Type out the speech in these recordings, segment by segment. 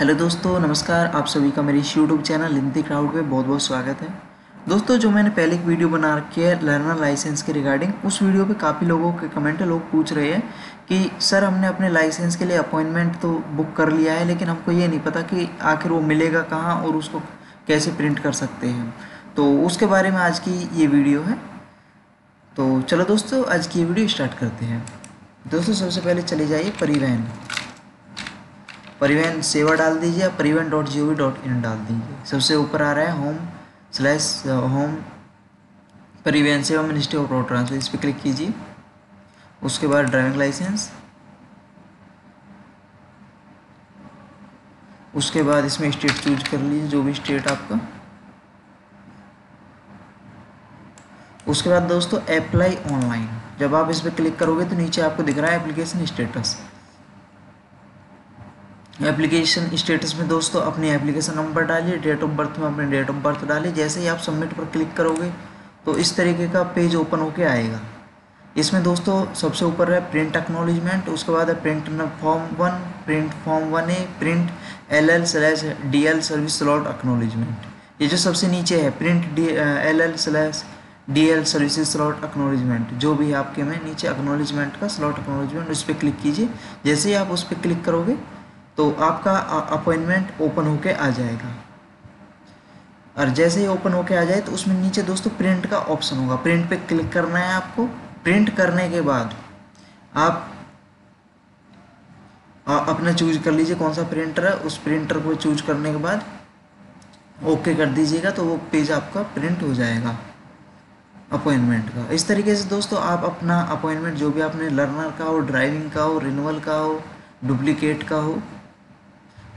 Hello दोस्तों, नमस्कार। आप सभी का मेरे इस यूट्यूब चैनल हिंदी क्राउड पे बहुत बहुत स्वागत है। दोस्तों, जो मैंने पहले एक वीडियो बना रखी है लर्नर लाइसेंस के रिगार्डिंग, उस वीडियो पे काफ़ी लोगों के कमेंट लोग पूछ रहे हैं कि सर हमने अपने लाइसेंस के लिए अपॉइंटमेंट तो बुक कर लिया है, लेकिन हमको ये नहीं पता कि आखिर वो मिलेगा कहाँ और उसको कैसे प्रिंट कर सकते हैं। तो उसके बारे में आज की ये वीडियो है। तो चलो दोस्तों, आज की वीडियो स्टार्ट करते हैं। दोस्तों, सबसे पहले चले जाइए परिवहन सेवा डाल दीजिए, parivahan.gov.in डाल दीजिए। सबसे ऊपर आ रहा है होम परिवहन सेवा मिनिस्ट्री ऑफ रोड ट्रांसपोर्ट, इस पर क्लिक कीजिए। उसके बाद ड्राइविंग लाइसेंस, उसके बाद इसमें स्टेट चूज कर लीजिए, जो भी स्टेट आपका। उसके बाद दोस्तों अप्लाई ऑनलाइन, जब आप इस पर क्लिक करोगे तो नीचे आपको दिख रहा है एप्लीकेशन स्टेटस। एप्लीकेशन स्टेटस में दोस्तों अपनी एप्लीकेशन नंबर डालिए, डेट ऑफ बर्थ में अपने डेट ऑफ बर्थ डालिए। जैसे ही आप सबमिट पर क्लिक करोगे तो इस तरीके का पेज ओपन होके आएगा। इसमें दोस्तों सबसे ऊपर है प्रिंट एक्नॉलेजमेंट, उसके बाद है print form 1, print form 1A, print LL/DL service slot acknowledgement. ये जो सबसे नीचे है print LL/DL services slot acknowledgement, जो भी आपके में नीचे एक्नॉलेजमेंट का स्लॉट एक्नॉलेजमेंट, उस पर क्लिक कीजिए। जैसे ही आप उस पर क्लिक करोगे तो आपका अपॉइंटमेंट ओपन होके आ जाएगा। और जैसे ही ओपन होके आ जाए तो उसमें नीचे दोस्तों प्रिंट का ऑप्शन होगा, प्रिंट पे क्लिक करना है आपको। प्रिंट करने के बाद आप अपना चूज कर लीजिए कौन सा प्रिंटर है, उस प्रिंटर को चूज करने के बाद ओके कर दीजिएगा तो वो पेज आपका प्रिंट हो जाएगा अपॉइंटमेंट का। इस तरीके से दोस्तों आप अपना अपॉइंटमेंट, जो भी आपने लर्नर का हो, ड्राइविंग का हो, रिन्यूअल का हो, डुप्लीकेट का हो,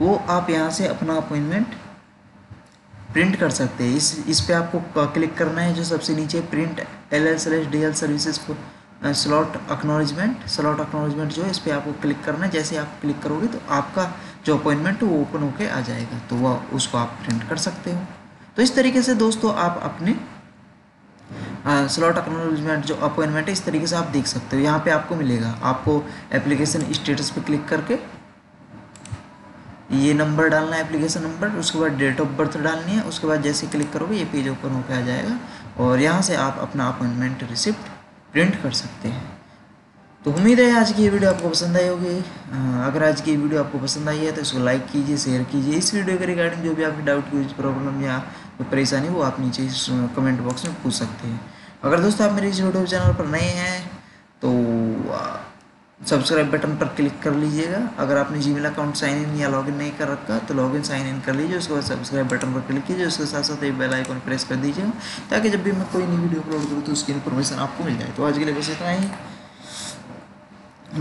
वो आप यहाँ से अपना अपॉइंटमेंट प्रिंट कर सकते हैं। इस पे आपको क्लिक करना है, जो सबसे नीचे print LL/DL services slot acknowledgement जो है, इस पे आपको क्लिक करना है। जैसे आप क्लिक करोगे तो आपका जो अपॉइंटमेंट है वो ओपन होके आ जाएगा, तो वह उसको आप प्रिंट कर सकते हो। तो इस तरीके से दोस्तों आप अपने स्लॉट एक्नॉलेजमेंट जो अपॉइंटमेंट है, इस तरीके से आप देख सकते हो। यहाँ पे आपको मिलेगा, आपको एप्लीकेशन स्टेटस पे क्लिक करके ये नंबर डालना है, एप्लीकेशन नंबर, उसके बाद डेट ऑफ बर्थ डालनी है। उसके बाद जैसे क्लिक करोगे ये पेज ओपन होकर आ जाएगा और यहाँ से आप अपना अपॉइंटमेंट रिसिप्ट प्रिंट कर सकते हैं। तो उम्मीद है आज की ये वीडियो आपको पसंद आई होगी। अगर आज की ये वीडियो आपको पसंद आई है तो इसको लाइक कीजिए, शेयर कीजिए। इस वीडियो के रिगार्डिंग जो भी आपकी डाउट की प्रॉब्लम या परेशानी, वो आप नीचे इस कमेंट बॉक्स में पूछ सकते हैं। अगर दोस्तों आप मेरे इस यूट्यूब चैनल पर नए हैं तो सब्सक्राइब बटन पर क्लिक कर लीजिएगा। अगर आपने जीमेल अकाउंट साइन इन या लॉगिन नहीं कर रखा तो लॉगिन साइन इन कर लीजिए, उसके बाद सब्सक्राइब बटन पर क्लिक कीजिए। उसके साथ साथ एक बेल आइकन प्रेस कर दीजिएगा ताकि जब भी मैं कोई नई वीडियो अपलोड करूँ तो उसकी इन्फॉर्मेशन आपको मिल जाए। तो आज के लिए बस इतना ही,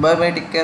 बाय बाय, टेक केयर।